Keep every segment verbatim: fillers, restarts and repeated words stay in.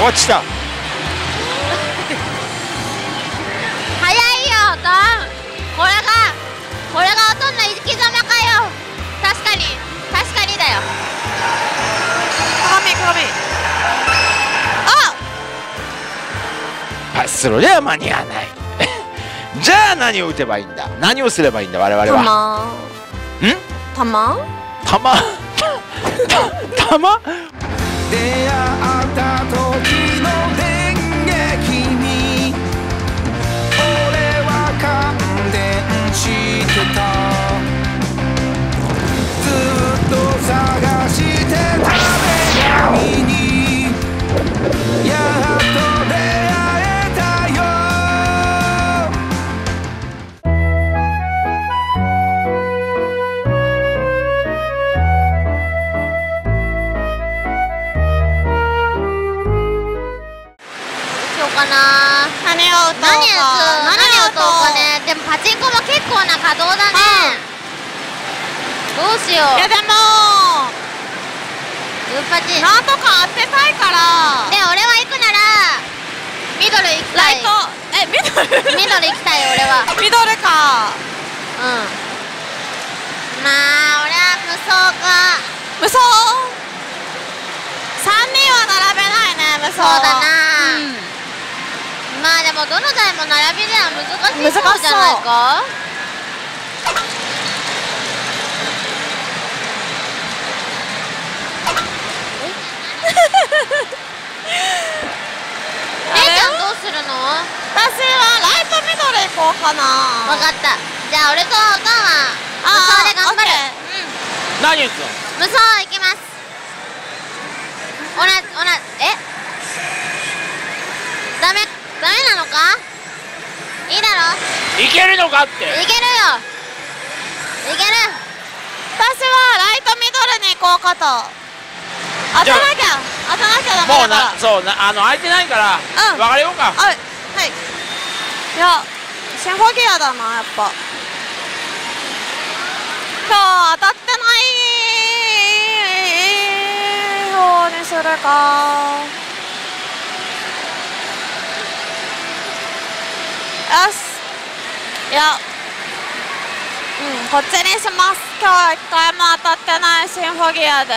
落ちた。早いよトン。これがこれがおとんの生き様かよ。確かに確かにだよ。鏡鏡。あ。パスするでは間に合わない。じゃあ何を打てばいいんだ。何をすればいいんだ我々は。玉。ん？玉？玉。玉？出会った時の電撃に俺は感電してた。ずっと探してた女神にやっと出会えたよ。かな何を歌おうか何を歌おうかね。でもパチンコも結構な稼働だね、うん、どうしよう。いやでもグーパチなんとか当てたいから。で俺は行くならミドル行きたい。ライトえミドルミドル行きたい。俺はミドルか。うんまあ俺は無双か。無双さんにんは並べないね。無双そうだな、うんまあでもどの台も並びでは難しいそうじゃないか。姉ちゃんどうするの？私はライトミドル行こうかな。分かった。じゃあ俺とおかんは無双で頑張る。うん、何やつ？無双行きます。おなおなえ？ダメ。ダメなのか？いいだろ。いけるのかって。いけるよ。いける。私はライトミドルに行こうかと。当てなきゃ当てなきゃダメだから。もうなそうなあの空いてないから。うん。別れようか。はい。はい。いやシンフォギアだなやっぱ。今日当たってない方にするか。よしいやうんこっちにします。今日は一回も当たってないシンフォギアで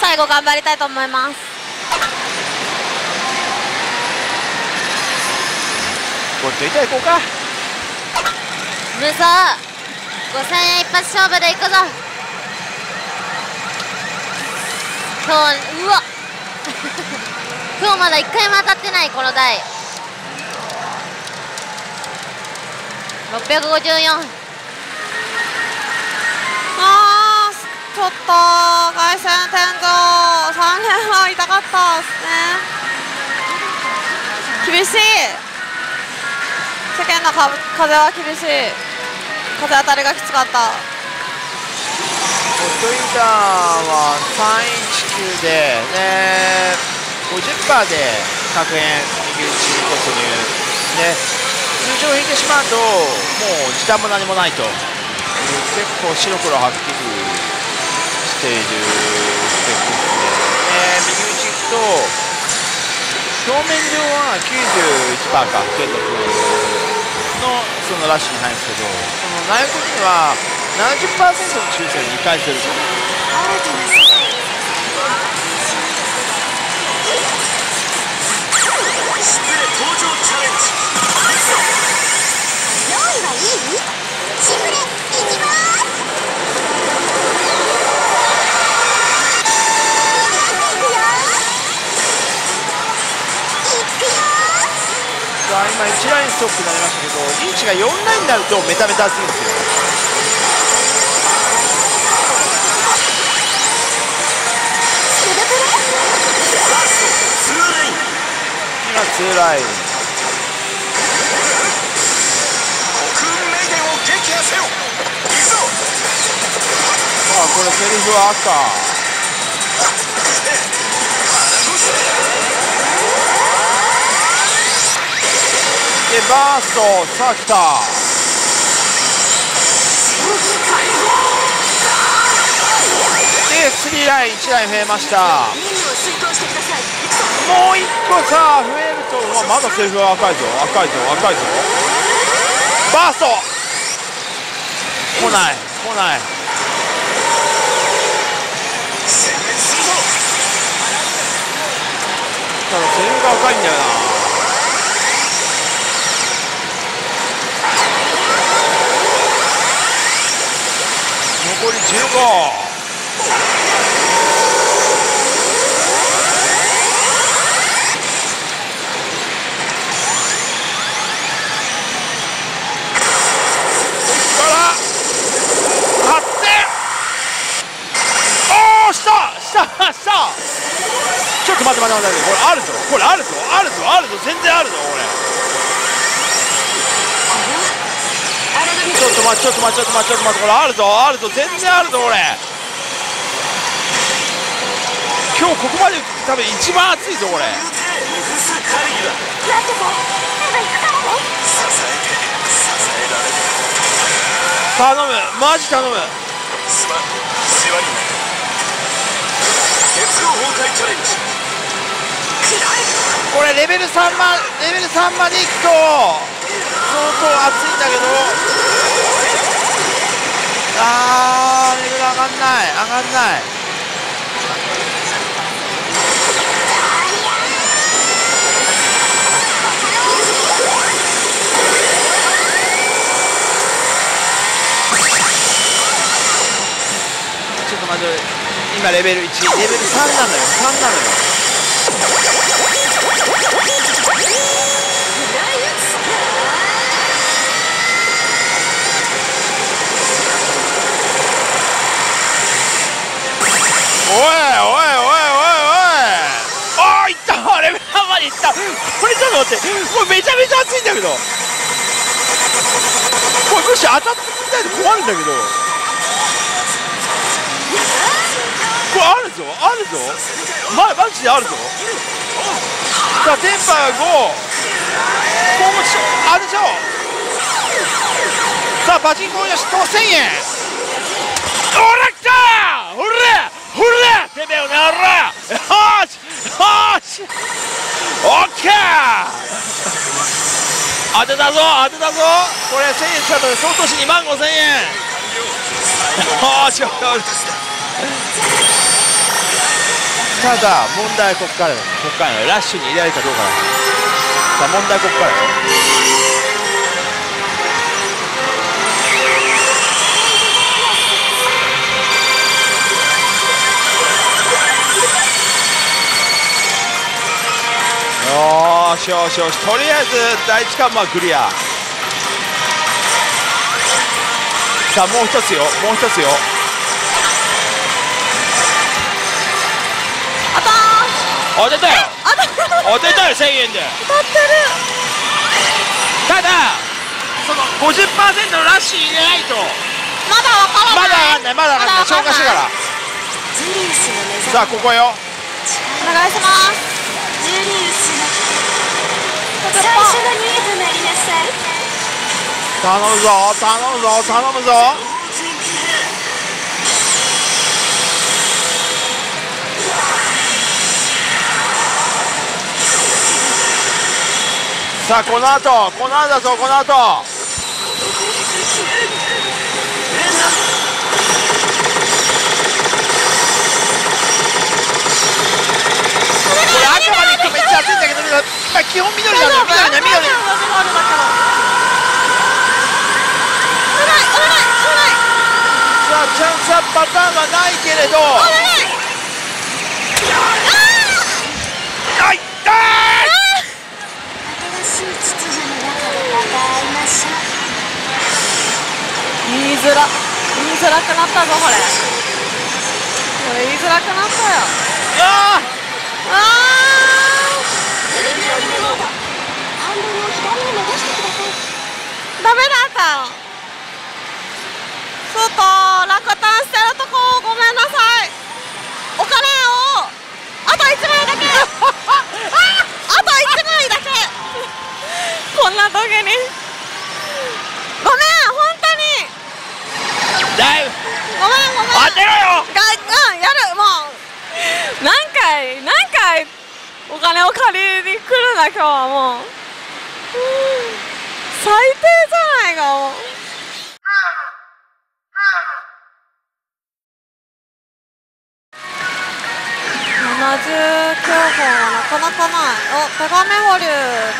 最後頑張りたいと思います。こっちいたいこうか無双ごせんえん一発勝負でいくぞ。今日うわ今日まだ一回も当たってないこの台ろっぴゃくごじゅうよん。あーちょっと外線天井さんれんは痛かったですね。厳しい。世間のか風は厳しい。風当たりがきつかった。トイダーはさんいちきゅうでね ごじゅっパーセント で確変右打ち突入ね。通常引いてしまうともう時短も何もないと結構白黒はっきりしているスペックですね。えー、右打ちいくと正面上は きゅうじゅういちパーセント か継続のそのラッシュに入るんですけどその内横には ななじゅっパーセント の抽選ににかいしてる失礼登場チャレンジ。今いちラインストップになりましたけどリーチがよんラインになるとメタメタすぎるんですよ。今にラインあこれセリフは赤。でバーストさあ来た。でスリーラインいちライン増えました。もう一個さ増えると、まあ、まだセーフは赤いぞ赤いぞ赤いぞ。バースト来ない来ない。ただセーフが赤いんだよな。残りじゅうご。ちょっと待って待って待って、これあるぞ、これあるぞあるぞあるぞ、全然あるぞこれ。ちょっと待ってちょっと待ってちょっと待ってちょっと待って、これあるぞあるぞ、全然あるぞこれ。今日ここまで多分一番熱いぞこれ。頼むマジ頼む。これレベルさんまレベルさんまでいくと相当熱いんだけど、あーレベル上がんない上がんない。ちょっと待って、今レベルいちレベルさんなのよさんなのよ。おいおいおいおいおい、あーいった、レベルさんまでいった。これちょっと待って、もうめちゃめちゃ熱いんだけど、これむしろ当たってみたいと困るんだけど、これあるぞあるぞ、ま、マジであるぞ。さあテンパーごこうもしょあるでしょ。さあパチンコよしとせんえん。おら来たー、おらほらてめえをならよしよし、オッケー当てたぞ当てたぞ。これせんえん使ったら相当しにまんごせんえん。よしよし。ただ問題はここからだ、ここからだ、ラッシュに入れられるかどうかだ。さあ問題はここからだ。よしよしよし、とりあえずだいいち関門はクリア。さあもう一つよもう一つよ。あたー当てたよ当てたよせんえんで当たってる。ただその ごじゅっパーセント のラッシュ入れないとまだわからないまだわかんないまだわかんない、消化してから。さあここよお願いします。最初のニーズになりなさい。頼むぞ頼むぞ頼むぞ。さあこのあとこのあとだぞこのあと。赤まで行くとめっちゃ熱いんだけど、基本緑なのよ緑なのよ緑。さあチャンスアップパターンはないけれど、あいったー言いづら言いづらくなったぞこれ。これ言いづらくなったよ。ああダメだったよ。ちょっと落胆してるとこごめんなさい。お金をあといちまいだけあといちまいだけこんな時にごめん本当にだいぶごめんごめん当てろよが、うん、やるもう何回何回お金を借りに来るな、今日はもう。最低じゃないか、もう。ななじゅうきゅうほんはなかなかない。お、手紙保留です。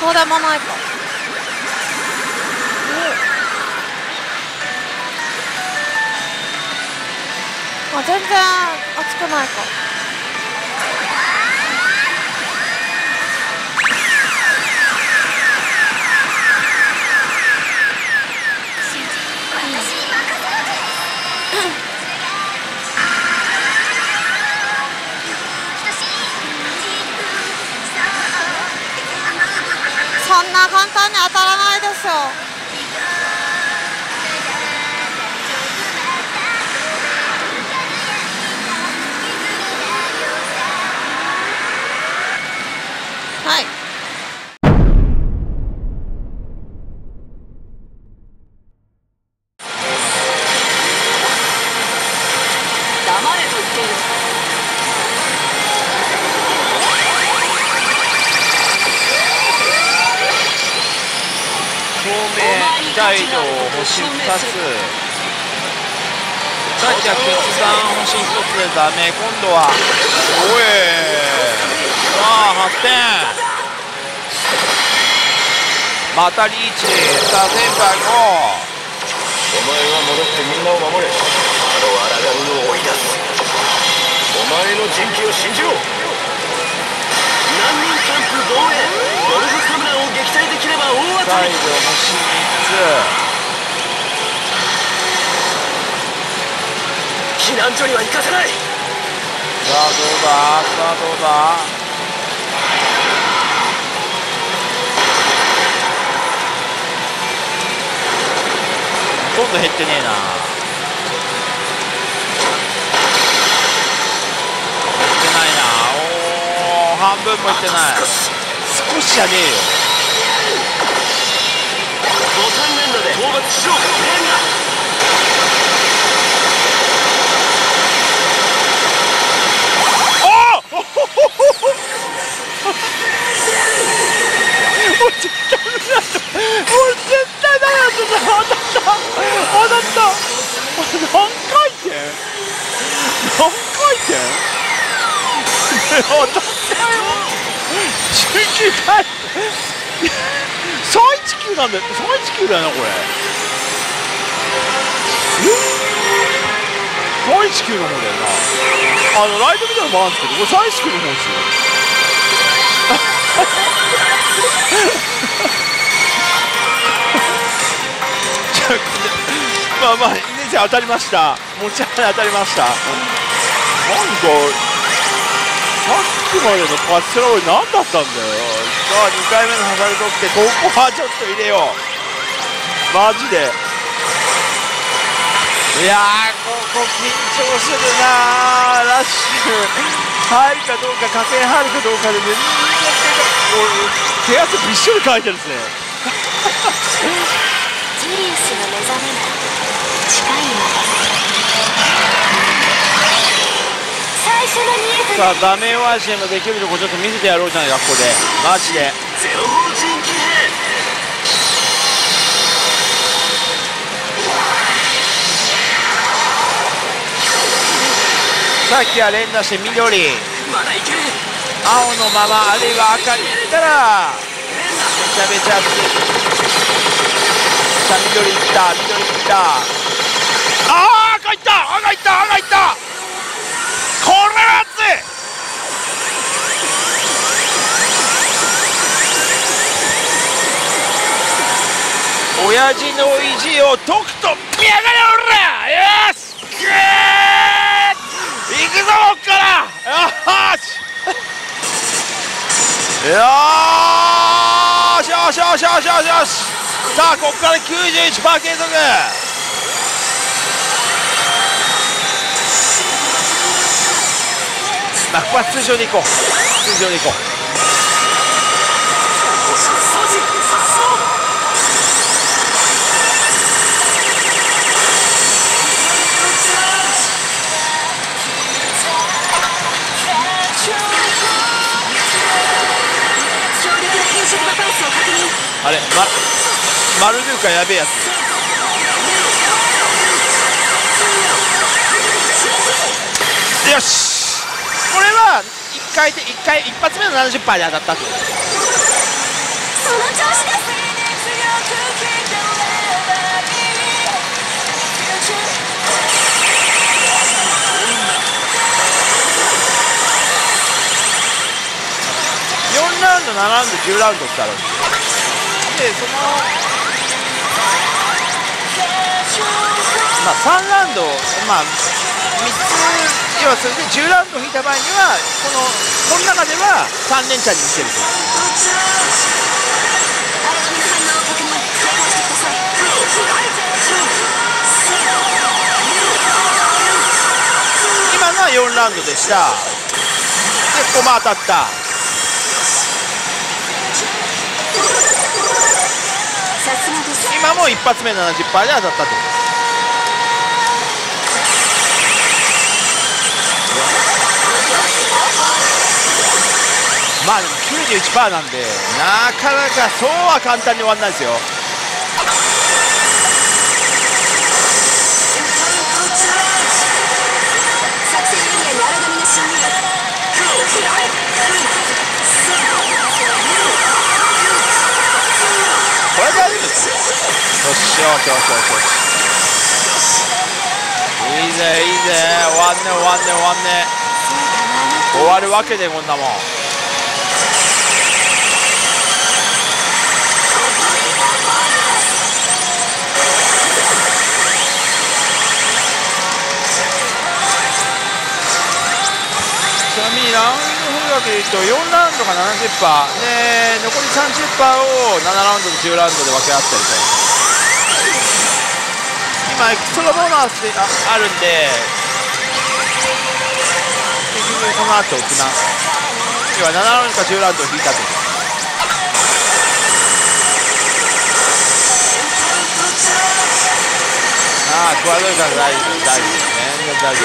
そうでもないか。あ、全然熱くないか。そんな簡単に当たらないでしょう。はい。黙れと言っている。大道星ふたつ、さっきは決断星ひとつでダメ。今度はおえさあはってん、またリーチさあセンター行こう。お前は戻ってみんなを守れ。あの荒波を追い出す。お前の人気を信じろ。難民キャンプ防衛、ゴルフカメラを撃退できれば大当たり。避難所には行かせない。さあどうだ、さあどうだ。ほとんど減ってねえな。減ってないな。おお、半分も減ってない。少しじゃねえよ。討伐しろ。さんいちきゅうなんだよ。さんいちきゅうだよなこれ。えっ、さんいちきゅうの方だよな。あのライトみたいなのもあるんですけど、これさんいちきゅうの方ですよ。まあまあ稲ちゃん当たりました。持ち上がり当たりました。なんださっきまでのカステラオイ何だったんだよ。さあにかいめのハザルドって、ここはちょっと入れようマジで。いやー、ここ緊張するなー。ラッシュ入るかどうか、加点入るかどうかで全然手が手汗びっしょりかいてるんですね。ジュリウスの目覚めが近いのです。さあダメージでもできるとこちょっと見せてやろうじゃないか。ここでマジでさっきは連打して緑、青のままあるいは赤にいったらめちゃめちゃ熱い。さあ緑いった緑いった、ああ赤いった赤いった赤いった、これは熱い。親父の意地を解くと見やがれ俺ら、よしグーいくぞこっからよしよーしよしよしよしよしよし。さあここから きゅうじゅういちパーセント 継続。まあここは通常にいこう通常にいこう。あれ、ま、マルルーカやべえやつ。よしこれはいっかいでいっかい一発目の ななじゅっパーセント で当たったってことです。その調子です。よんラウンド、ななラウンド、じゅうラウンドってあるんですよ。でそのまあさんラウンド、まあみっつ要はそれでじゅうラウンド引いた場合にはこのこの中ではさん連チャンに見せると。今のはよんラウンドでした。でここも当たった。今も一発目 ななじゅっパーセント で当たったと。まあでも きゅうじゅういちパーセント なんでなかなかそうは簡単に終わらないですよ。これ大丈夫ですよ。よしよしよしよし、いいぜいいぜ。終わんね終わんね終わんね終わるわけでこんなもん。ちなみにラウンドでいうとよんラウンドが ななじゅっパーセント で残り さんじゅっパーセント をななラウンドとじゅうラウンドで分け合ってると。今エクストラボーナスで あ, あるんで結局この後沖縄要はななラウンドかじゅうラウンドを引いたという。ああクワドルから大丈夫大丈夫大丈夫。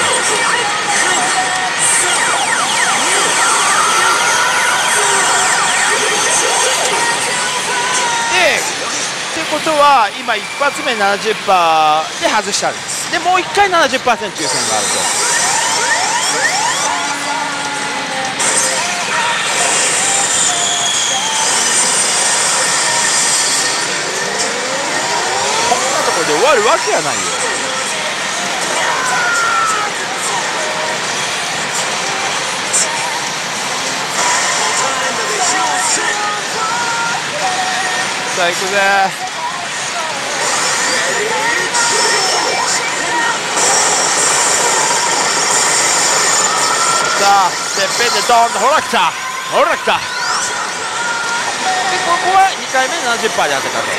ってことは今一発目 ななじゅっパーセント で外したんです。でもういっかい ななじゅっパーセント 抽選があると。こんなところで終わるわけがないよ。さあ行くぜ。さあてっぺんでドーンとほら来たほら来た。でここはにかいめ ななじゅっパーセント で当てたと。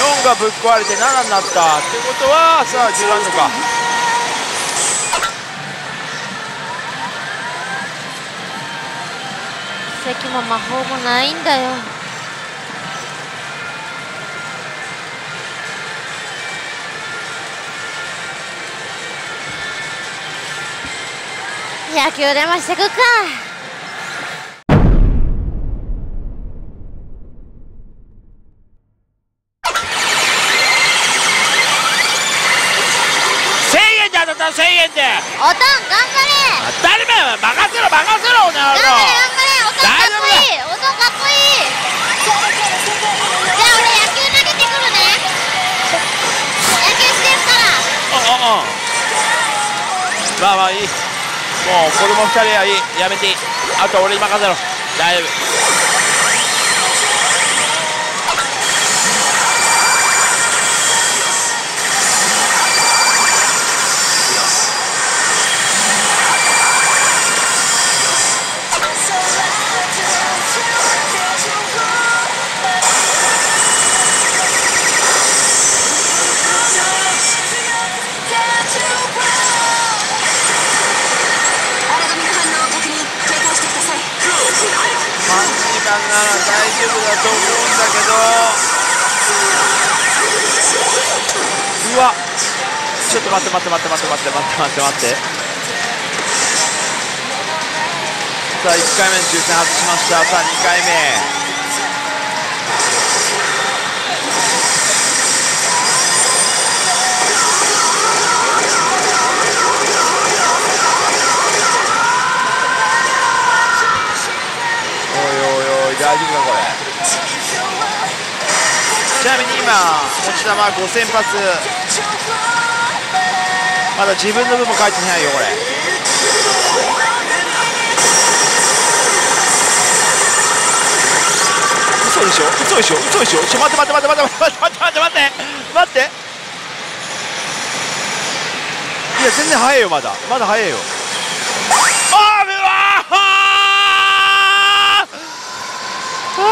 よんがぶっ壊れてななになったってことはさあじゅうラウンドか。奇跡も魔法もないんだよ。野球でもしてくっか。せんえんで当たった、せんえんで。おとん頑張れ。当たり前、任せろ任せろ、おなら。頑張れ頑張れ、おとんかっこいい、おとんかっこいい。じゃあ俺野球投げてくるね。野球してるから。うんうんうん。まあまあいい。もう子供ふたりはいい、やめていい、あと俺に任せろ、大丈夫。なら大丈夫だと思うんだけど、うわちょっと待って待って待って待って待って待って待って、さあいっかいめの抽選外しました。さあにかいめ、大丈夫かこれ。ちなみに今持ち球ごせんぱつ、まだ自分の分も返ってないよこれ。嘘でしょ嘘でしょ嘘でしょ、ちょ待って待って待って待って待って待って待って、いや全然早いよ、まだまだ早いよ。あーあー、危ね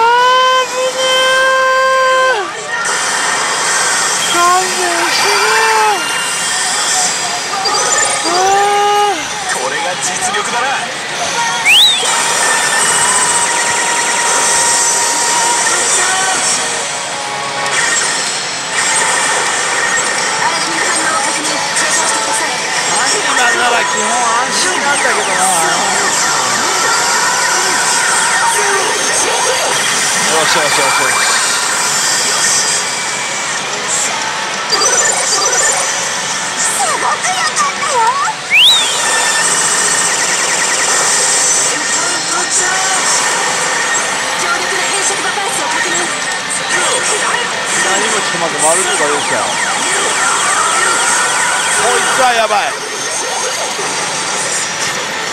ー。完全に死ぬ。これが実力だな。今なら基本安心なんだけどな。よしよしよしよし、すごく良かったよ。強力な変色ババンスを確認。何もちょっとまず丸いとか言うんすよ。こいつはやばい。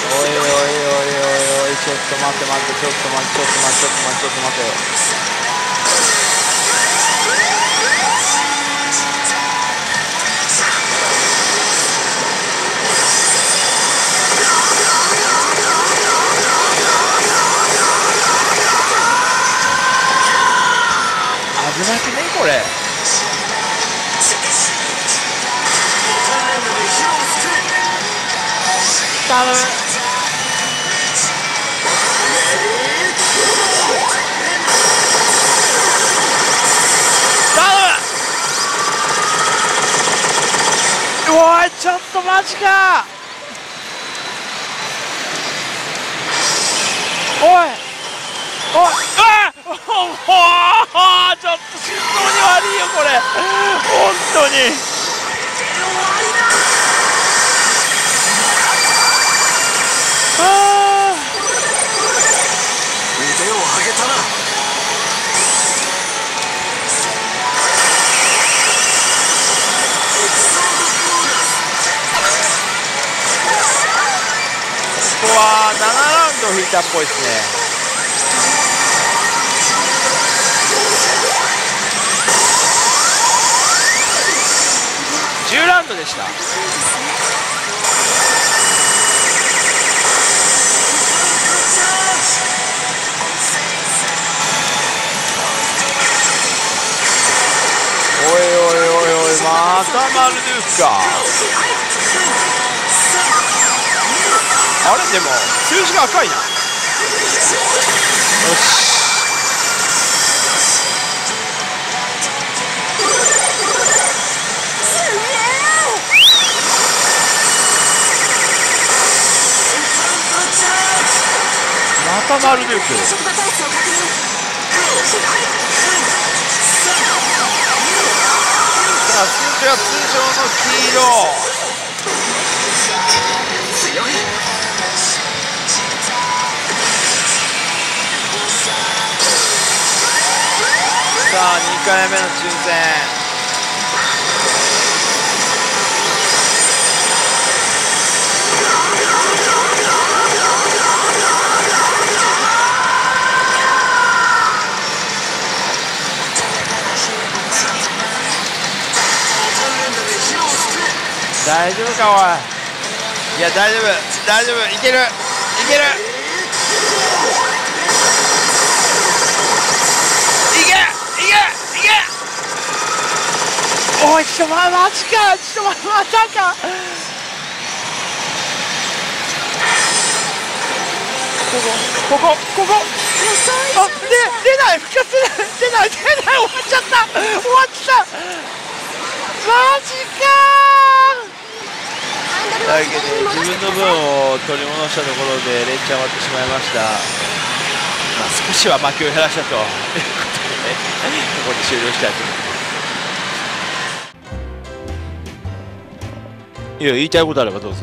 おいおいおい、ちょっと待って待って、ちょっと待ってちょっと待ってちょっと待ってちょっと待って、危なくねこれ。頼む。ちょっとマジか。おいおい、あっおお、ちょっと心臓に悪いよこれ、本当に。ああ腕を上げたな。ここはななラウンド引いたっぽいですね。じゅうラウンドでした。おいおいおいおい、またマルドゥフか。あれでも数字が赤いな。よしまた丸ですよ。さあスピンは通常の黄色。さあにかいめの抽選、大丈夫かおい。いや大丈夫大丈夫、いけるいけるおい、ちょっとまマジか、ちょっとままたかここここここあで出ない、復活出ない出ない出ない、終わっちゃった終わっちゃったマジかー。だけど自分の分を取り戻したところでレンチャン終わってしまいました。まあ、少しは負けを減らしたということで、ね、ここで終了したいと思います。いや、言いたいことあればどうぞ。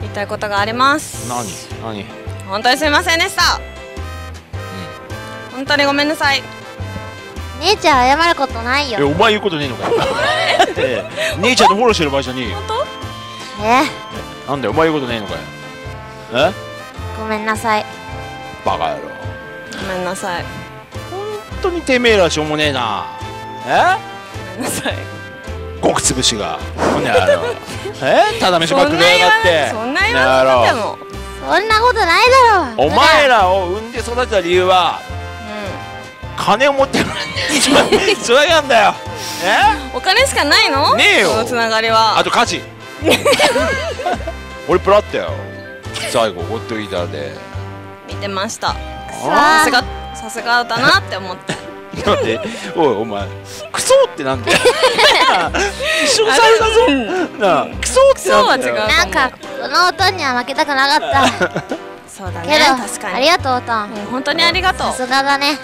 言いたいことがあります。何何本当にすみませんでした、うん、本当にごめんなさい。姉ちゃん謝ることないよ。え、お前言うことねえのかよ姉ちゃんのフォローしてる場合じゃねえよ。本当？ええ、なんだよ、お前言うことねえのかよ。え、ごめんなさい。バカ野郎、ごめんなさい。本当にてめえらしょうもねえな。え、ごめんなさい。ごくつぶしがこんなのえ、ただ飯ばっかりやがって。そんな言わなくてもそんなことないだろ。お前らを産んで育てた理由は金を持ってるんでそれなんだよ。え、お金しかないのねえよ、そのつながりは。あと家事俺プラッとよ、最後ゴッドイーターで見てました。さすがさすがだなって思って。なんでおいお前クソってなんだよ一緒にされたぞなあ。クソってなんだよ。なんかこのおとんには負けたくなかったそうだね、確かに。ありがとうおとん、本当にありがとう。さすがだね。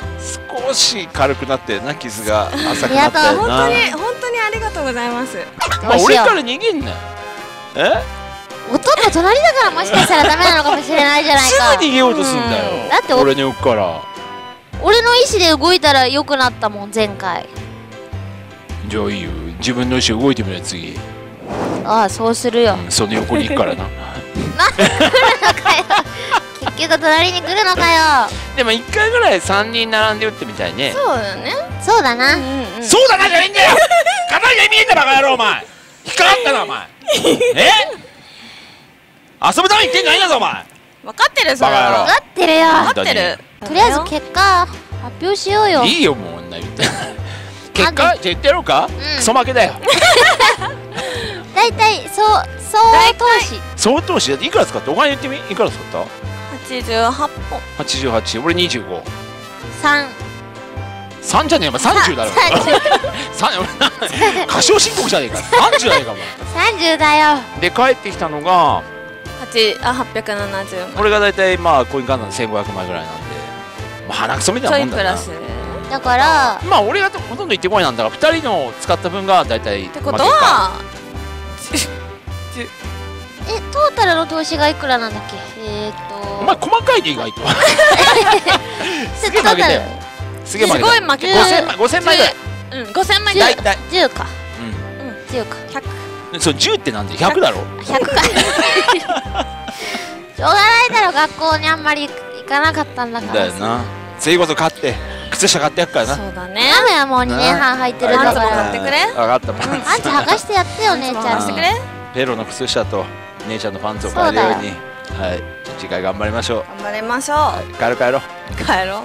少し軽くなってな、傷が浅くなったよな。本当に本当にありがとうございます。俺から逃げんな。え、おとんの隣だからもしかしたらダメなのかもしれないじゃないか。すぐ逃げようとすんだよ。だって俺に置くから。俺の意思で動いたら良くなったもん前回。じゃあいいよ、自分の意思動いてみるよ次。ああそうするよ、うん、その横に行くからななんで来るのかよ結局隣に来るのかよでもいっかいぐらいさんにん並んで打ってみたいね。そうだね、そうだな、うん、うん、そうだなじゃないんだよ形が見えんだバカ野郎お前引っかかったなお前え遊ぶために言ってんじゃないんだぞお前。分かってるそれは。分かってるよ、分かってる。とりあえず結果発表しようよ。いいよもう女言って結果じゃあ言ってやろうか。クソ負けだよ。大体総投資総投資だっていくら使った？お金言ってみ、いくら使った？はちじゅうはちほん。はちじゅうはち、俺にじゅうご。さんさんじゃねえか、さんじゅうだろ過小申告じゃねえか。さんじゅうじゃねえかも。さんじゅうだよ。で帰ってきたのがはっぴゃくななじゅうまん。俺が大体まあコイン換算せんごひゃくまいぐらいなんで、まあ、鼻くそみたいなもんだな。だからまあ俺がほとんど行ってこいなんだが、ふたりの使った分が大体。ってことはえ、トータルの投資がいくらなんだっけ。えっとお前細かいで意外とすげえ負けたよ。すげえ負けた。ごせんまいぐらい。うん、ごせんまい大体じゅうか、うん、じゅうかひゃく。そうじゅうってなんでひゃくだろ。ひゃくかしょうがないだろ、学校にあんまり行かなかったんだからだよな。次こそ買って靴下買ってやっからな。そうだね、雨はもうにねんはん履いてるんだから。パンツも買ってくれ。分かった、パンツ剥がしてやってよ姉ちゃん。ペロの靴下と姉ちゃんのパンツを買えるように。はい、次回頑張りましょう。頑張りましょう。帰ろう帰ろう帰ろう。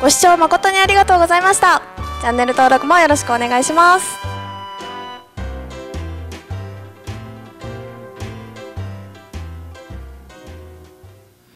ご視聴誠にありがとうございました。チャンネル登録もよろしくお願いします。